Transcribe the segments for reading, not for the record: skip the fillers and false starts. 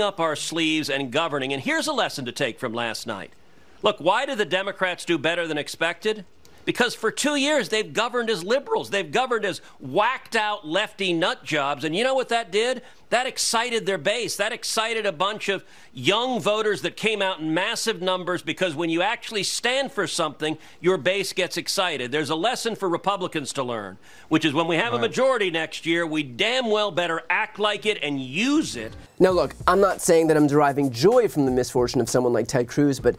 up our sleeves and governing. And here's a lesson to take from last night. Look, why did the Democrats do better than expected? Because for 2 years, they've governed as liberals. They've governed as whacked-out lefty nut jobs. And you know what that did? That excited their base. That excited a bunch of young voters that came out in massive numbers, because when you actually stand for something, your base gets excited. There's a lesson for Republicans to learn, which is when we have a majority next year, we damn well better act like it and use it. Now, look, I'm not saying that I'm deriving joy from the misfortune of someone like Ted Cruz, but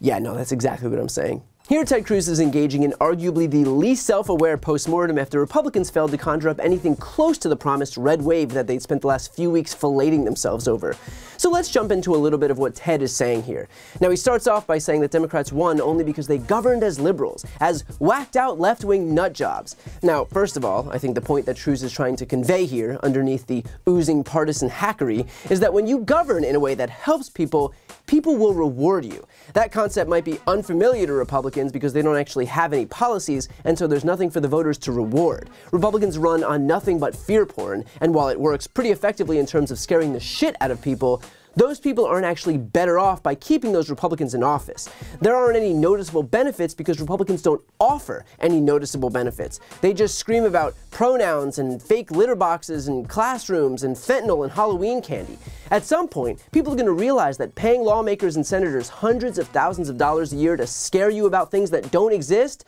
yeah, no, that's exactly what I'm saying. Here, Ted Cruz is engaging in arguably the least self-aware postmortem after Republicans failed to conjure up anything close to the promised red wave that they'd spent the last few weeks filleting themselves over. So let's jump into a little bit of what Ted is saying here. Now, he starts off by saying that Democrats won only because they governed as liberals, as whacked-out left-wing nutjobs. Now, first of all, I think the point that Cruz is trying to convey here, underneath the oozing partisan hackery, is that when you govern in a way that helps people, people will reward you. That concept might be unfamiliar to Republicans, because they don't actually have any policies, and so there's nothing for the voters to reward. Republicans run on nothing but fear porn, and while it works pretty effectively in terms of scaring the shit out of people, those people aren't actually better off by keeping those Republicans in office. There aren't any noticeable benefits because Republicans don't offer any noticeable benefits. They just scream about pronouns and fake litter boxes and classrooms and fentanyl and Halloween candy. At some point, people are going to realize that paying lawmakers and senators hundreds of thousands of dollars a year to scare you about things that don't exist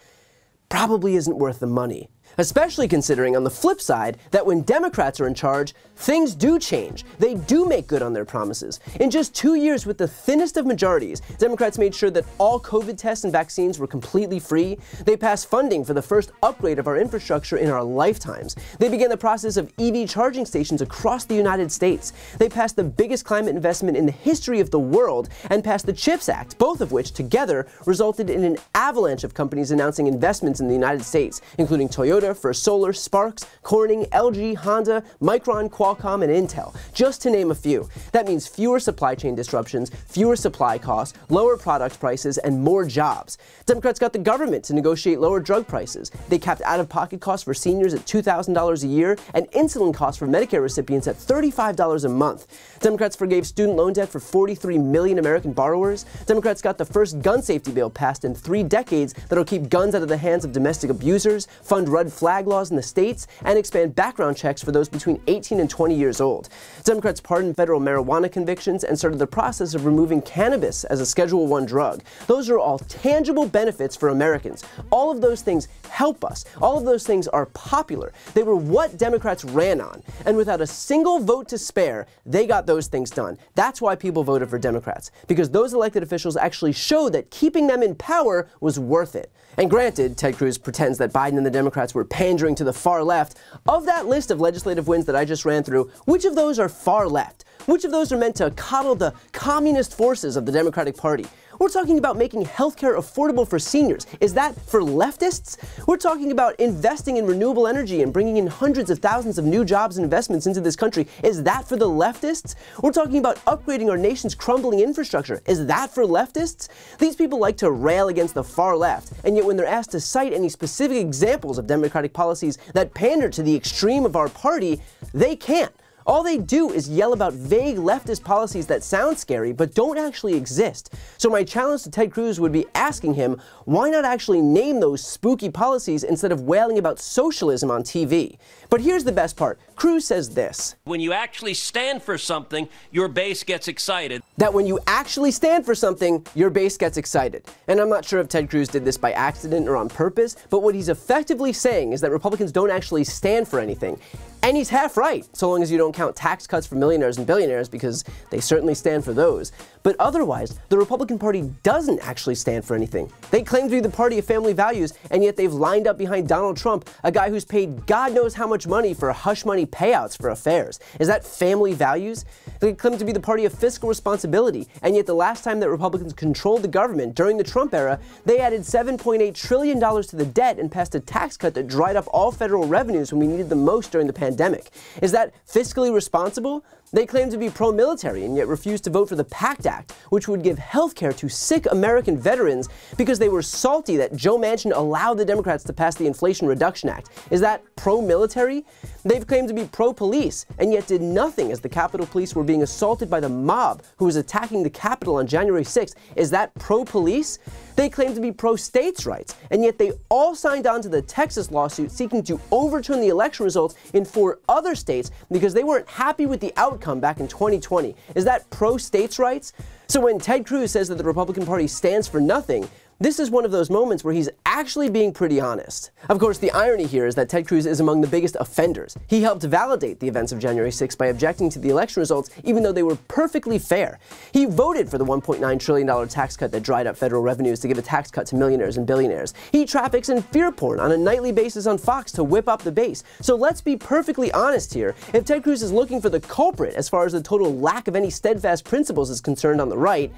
probably isn't worth the money. Especially considering, on the flip side, that when Democrats are in charge, things do change. They do make good on their promises. In just 2 years, with the thinnest of majorities, Democrats made sure that all COVID tests and vaccines were completely free. They passed funding for the first upgrade of our infrastructure in our lifetimes. They began the process of EV charging stations across the United States. They passed the biggest climate investment in the history of the world and passed the CHIPS Act, both of which together resulted in an avalanche of companies announcing investments in the United States, including Toyota, First Solar, Sparks, Corning, LG, Honda, Micron, Qualcomm, and Intel, just to name a few. That means fewer supply chain disruptions, fewer supply costs, lower product prices, and more jobs. Democrats got the government to negotiate lower drug prices. They capped out-of-pocket costs for seniors at $2,000 a year and insulin costs for Medicare recipients at $35 a month. Democrats forgave student loan debt for 43 million American borrowers. Democrats got the first gun safety bill passed in 3 decades that'll keep guns out of the hands of domestic abusers, fund red flag laws in the states, and expand background checks for those between 18 and 20 years old. Democrats pardoned federal marijuana convictions and started the process of removing cannabis as a Schedule I drug. Those are all tangible benefits for Americans. All of those things help us. All of those things are popular. They were what Democrats ran on. And without a single vote to spare, they got those things done. That's why people voted for Democrats, because those elected officials actually showed that keeping them in power was worth it. And granted, Ted Cruz pretends that Biden and the Democrats were pandering to the far left. Of that list of legislative wins that I just ran through, which of those are far left? Which of those are meant to coddle the communist forces of the Democratic Party? We're talking about making healthcare affordable for seniors. Is that for leftists? We're talking about investing in renewable energy and bringing in hundreds of thousands of new jobs and investments into this country. Is that for the leftists? We're talking about upgrading our nation's crumbling infrastructure. Is that for leftists? These people like to rail against the far left, and yet when they're asked to cite any specific examples of Democratic policies that pander to the extreme of our party, they can't. All they do is yell about vague leftist policies that sound scary but don't actually exist. So my challenge to Ted Cruz would be asking him, why not actually name those spooky policies instead of wailing about socialism on TV? But here's the best part. Cruz says this: when you actually stand for something, your base gets excited. That when you actually stand for something, your base gets excited. And I'm not sure if Ted Cruz did this by accident or on purpose, but what he's effectively saying is that Republicans don't actually stand for anything. And he's half right, so long as you don't count tax cuts for millionaires and billionaires, because they certainly stand for those. But otherwise, the Republican Party doesn't actually stand for anything. They claim to be the party of family values, and yet they've lined up behind Donald Trump, a guy who's paid God knows how much money for hush money payouts for affairs. Is that family values? They claim to be the party of fiscal responsibility, and yet the last time that Republicans controlled the government, during the Trump era, they added $7.8 trillion to the debt and passed a tax cut that dried up all federal revenues when we needed them most during the pandemic. Is that fiscally responsible? They claim to be pro-military and yet refused to vote for the PACT Act, which would give health care to sick American veterans because they were salty that Joe Manchin allowed the Democrats to pass the Inflation Reduction Act. Is that pro-military? They've claimed to be pro-police and yet did nothing as the Capitol Police were being assaulted by the mob who was attacking the Capitol on January 6th. Is that pro-police? They claim to be pro-states' rights, and yet they all signed on to the Texas lawsuit seeking to overturn the election results in 4 other states because they weren't happy with the outcome back in 2020. Is that pro-states' rights? So when Ted Cruz says that the Republican Party stands for nothing, this is one of those moments where he's actually being pretty honest. Of course, the irony here is that Ted Cruz is among the biggest offenders. He helped validate the events of January 6 by objecting to the election results, even though they were perfectly fair. He voted for the $1.9 trillion tax cut that dried up federal revenues to give a tax cut to millionaires and billionaires. He traffics in fear porn on a nightly basis on Fox to whip up the base. So let's be perfectly honest here. If Ted Cruz is looking for the culprit as far as the total lack of any steadfast principles is concerned on the right,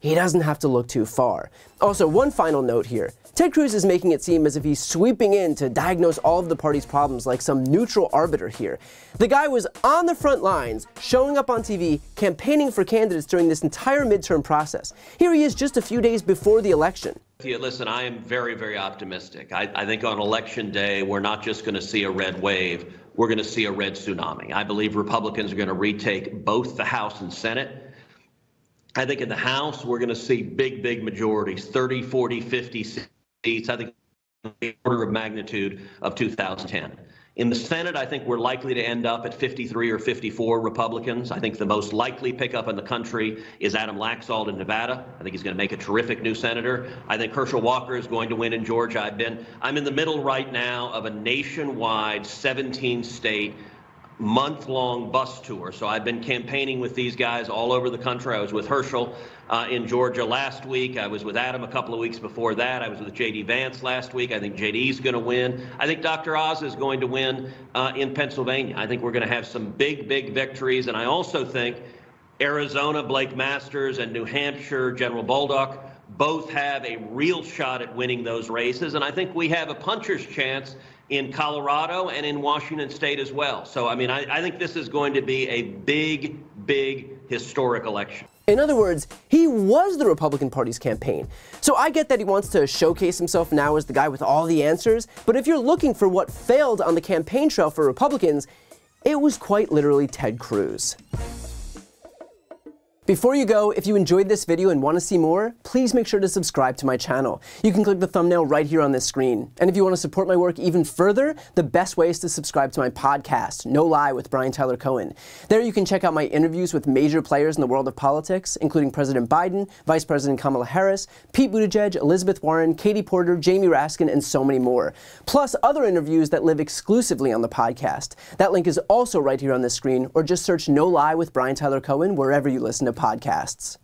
he doesn't have to look too far. Also, one final note here. Ted Cruz is making it seem as if he's sweeping in to diagnose all of the party's problems like some neutral arbiter here. The guy was on the front lines, showing up on TV, campaigning for candidates during this entire midterm process. Here he is just a few days before the election. Listen, I am very, very optimistic. I think on election day, we're not just going to see a red wave, we're going to see a red tsunami. I believe Republicans are going to retake both the House and Senate. I think in the House, we're going to see big, big majorities, 30, 40, 50 seats, I think the order of magnitude of 2010. In the Senate, I think we're likely to end up at 53 or 54 Republicans. I think the most likely pickup in the country is Adam Laxalt in Nevada. I think he's going to make a terrific new senator. I think Herschel Walker is going to win in Georgia. I'm in the middle right now of a nationwide 17-state month-long bus tour. So I've been campaigning with these guys all over the country. I was with Herschel in Georgia last week. I was with Adam a couple of weeks before that. I was with JD Vance last week. I think JD's going to win. I think Dr. Oz is going to win in Pennsylvania. I think we're going to have some big, big victories. And I also think Arizona, Blake Masters, and New Hampshire, General Baldock, both have a real shot at winning those races. And I think we have a puncher's chance in Colorado and in Washington State as well. So, I think this is going to be a big, big historic election. In other words, he was the Republican Party's campaign. So I get that he wants to showcase himself now as the guy with all the answers, but if you're looking for what failed on the campaign trail for Republicans, it was quite literally Ted Cruz. Before you go, if you enjoyed this video and want to see more, please make sure to subscribe to my channel. You can click the thumbnail right here on this screen. And if you want to support my work even further, the best way is to subscribe to my podcast, No Lie with Brian Tyler Cohen. There you can check out my interviews with major players in the world of politics, including President Biden, Vice President Kamala Harris, Pete Buttigieg, Elizabeth Warren, Katie Porter, Jamie Raskin, and so many more. Plus other interviews that live exclusively on the podcast. That link is also right here on this screen, or just search No Lie with Brian Tyler Cohen wherever you listen to podcasts.